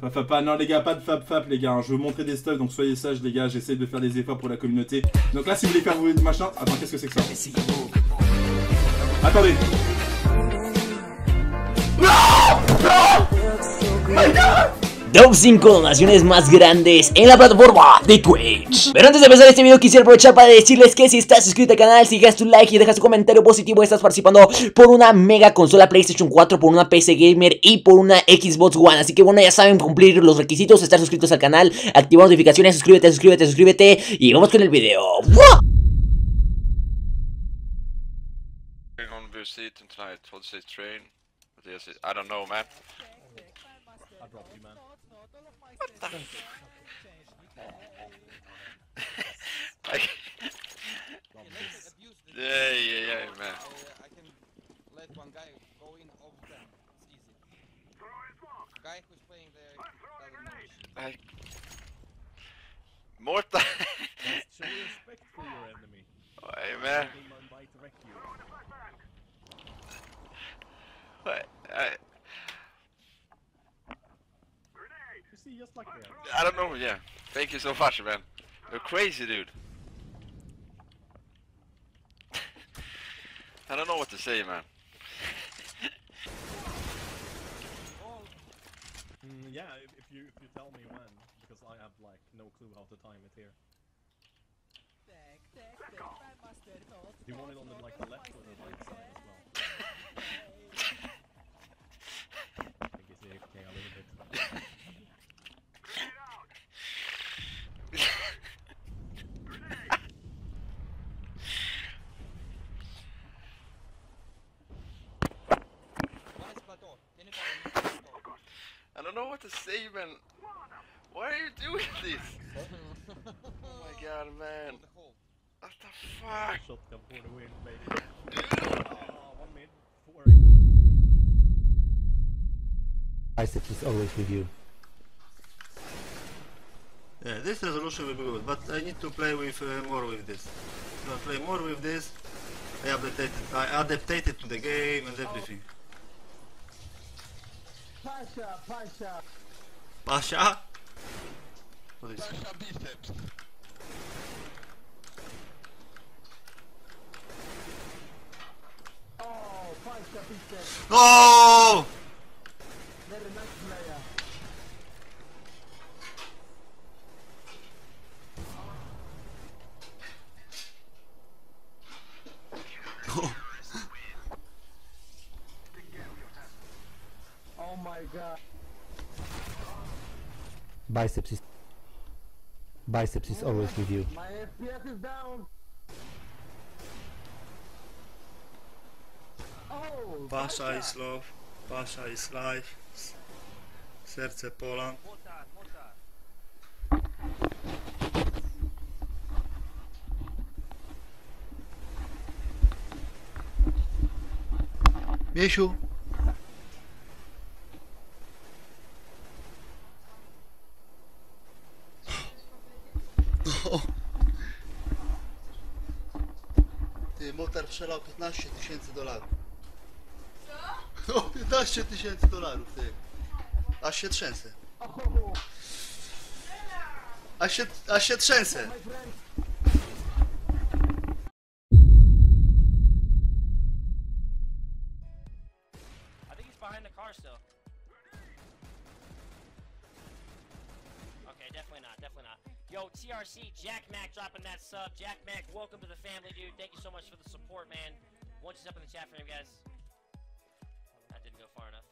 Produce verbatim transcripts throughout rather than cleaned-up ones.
hein. Fap, fap, ah, non les gars, pas de fap fap les gars, hein. Je veux montrer des stuff, donc soyez sages les gars, j'essaie de faire des efforts pour la communauté. Donc là si vous voulez faire vous machin, attends qu'est-ce que c'est que ça? Attendez. NON NON MY GOD Top cinco donaciones más grandes en la plataforma de Twitch. Pero antes de empezar este video quisiera aprovechar para decirles que si estás suscrito al canal, si dejas tu like y dejas tu comentario positivo, estás participando por una mega consola PlayStation cuatro, por una P C Gamer y por una Xbox One. Así que bueno, ya saben cumplir los requisitos, estar suscritos al canal, activar notificaciones, suscríbete, suscríbete, suscríbete y vamos con el video. ¡Wow! I don't know, man. I dropped you, man. What the fuck? Yeah, yeah, yeah, man. I can let one guy go in over them. It's easy. Guy who's playing the... I... Morta! Show respect for your enemy. Hey, man. What? I... Just like I don't know, yeah. Thank you so much, man. You're crazy, dude. I don't know what to say, man. mm, yeah, if, if you if you tell me when, because I have like no clue half the time it's here. Do you want it on the like the left or the right side as well? I think it's A F K a little bit. I don't know what to say, man. Why are you doing this? Oh my god, man. What the fuck? Shotgun for the win, baby. Isaac is always with you. Yeah, this resolution will be good, but I need to play with uh, more with this. So I play more with this. I adapted, I adapted it to the game and everything. Oh. Pasha, Pasha. Pasha? What is Pasha biceps. Oh, Pasha biceps. Oh! Very nice player. Biceps is Biceps is always with you. My F P S is down. Oh, Pasha is love, Pasha is life. Serce Poland. Miesiu. Motor przelał piętnaście tysięcy dolarów. Co? No, piętnaście tysięcy dolarów, ty. Aż się trzęsę. Aż się, aż się trzęsę. Yo, T R C, Jack Mac dropping that sub. Jack Mac, welcome to the family, dude. Thank you so much for the support, man. One just up in the chat for him, guys. That didn't go far enough.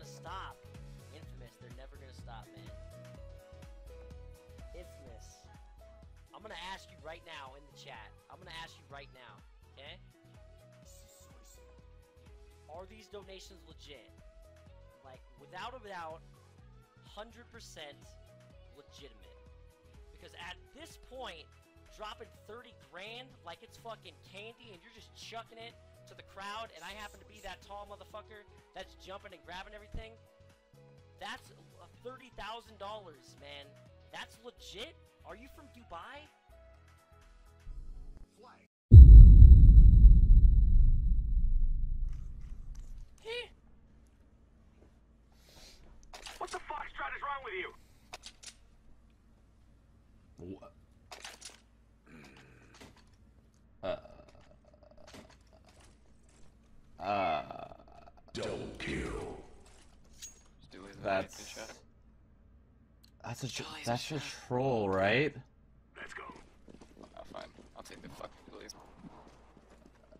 gonna stop. Infamous, they're never gonna stop, man. Infamous. I'm gonna ask you right now in the chat. I'm gonna ask you right now, okay? Are these donations legit? Like, without a doubt, one hundred percent legitimate. Because at this point, dropping thirty grand like it's fucking candy and you're just chucking it to the crowd, and I happen to be that tall motherfucker that's jumping and grabbing everything, that's thirty thousand dollars, man. That's legit? Are you from Dubai? Fly. Hey. What the foxtrot is wrong with you? What? Uh, uh, don't kill. That's that's a that's a troll, right? Let's go. Oh, fine, I'll take the fucking please. Is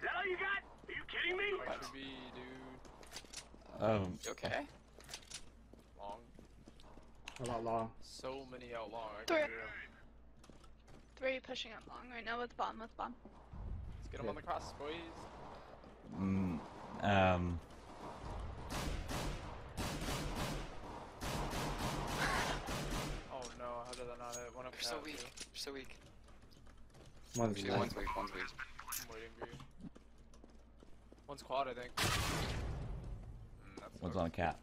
that all you got? Are you kidding me? What? Be, dude. Um. You okay. Long. A lot long. So many out long. Three. Right? Three pushing out long right now with bomb. With bomb. Get him on the cross, boys. Mm, um. Oh no, how did that not hit? One up. You're so weak. You're so weak. One's Actually, one's weak. One's weak. I'm waiting for you. One's quad, I think. Mm, that's one's okay. On cat.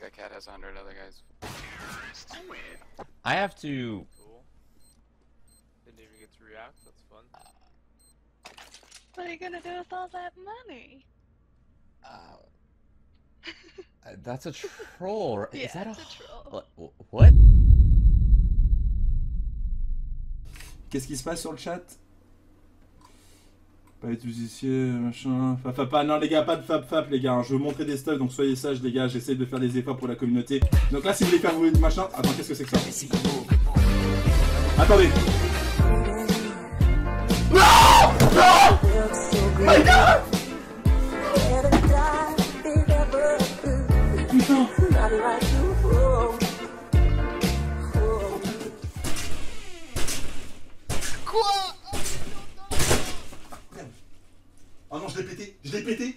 That cat has a hundred other guys. I have to. Cool. Didn't even get to react. That's fun. Uh, What are you gonna do with all that money? Uh, that's a troll, right? Yeah, is that a, a troll? What? Qu'est-ce qui se passe sur le chat? Pas les tous ici, machin. Fap, fap, ah, non les gars, pas de fap, fap les gars. Hein. Je vais vous montrer des stuff, donc soyez sages les gars. J'essaie de faire des efforts pour la communauté. Donc là, si vous voulez faire vous machin, attends, qu'est-ce que c'est que ça? Attendez. No! No! My God! Putain. Quoi? Oh non, je l'ai pété, je l'ai pété,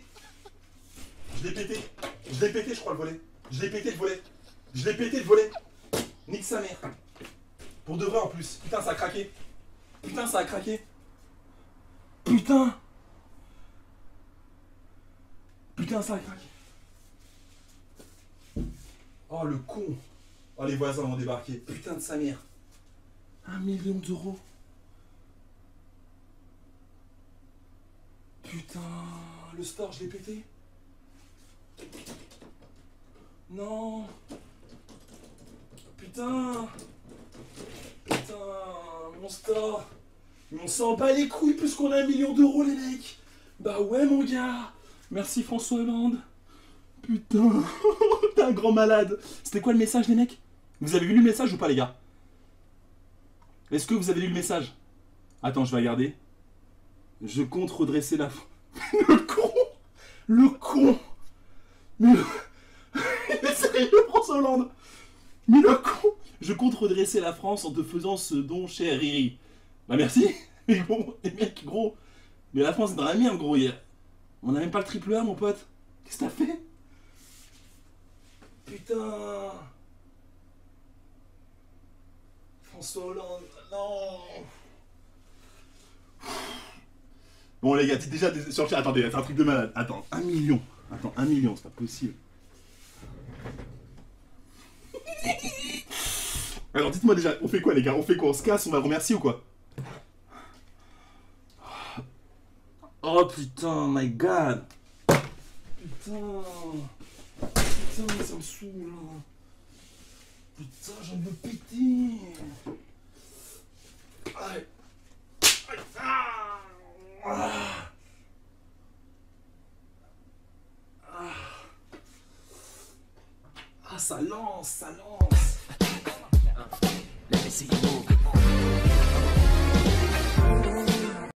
je l'ai pété, je l'ai pété, je crois le volet, je l'ai pété le volet, je l'ai pété le volet. Nique sa mère. Pour de vrai en plus. Putain, ça a craqué. Putain, ça a craqué. Putain! Putain, ça craque! Oh le con! Oh les voisins vont débarquer! Putain de sa mère! Un million d'euros! Putain! Le store, je l'ai pété! Non! Putain! Putain! Mon store! Mais on s'en bat les couilles plus qu'on a un million d'euros les mecs. Bah ouais mon gars. Merci François Hollande. Putain. T'es un grand malade. C'était quoi le message les mecs? Vous avez vu le message ou pas les gars? Est-ce que vous avez lu le message? Attends je vais regarder. Je compte redresser la... Le con. Le con. Mais le... Il est sérieux François Hollande. Mais le con. Je compte redresser la France en te faisant ce don cher Riri. Bah merci, mais bon, les mecs, gros, mais la France est dans la merde, gros, hier. On a même pas le triple A, mon pote. Qu'est-ce que t'as fait? Putain. François Hollande, non. Bon, les gars, t'es déjà sur le chat. Attendez, c'est un truc de malade. Attends, un million. Attends, un million, c'est pas possible. Alors, dites-moi déjà, on fait quoi, les gars? On fait quoi? On se casse? On va remercier ou quoi? Oh putain, my God! Putain! Putain, ça me saoule! Putain, j'en veux péter! Aïe! Aïe! Ah! Ah! Ah! Ah, ça lance, ça lance!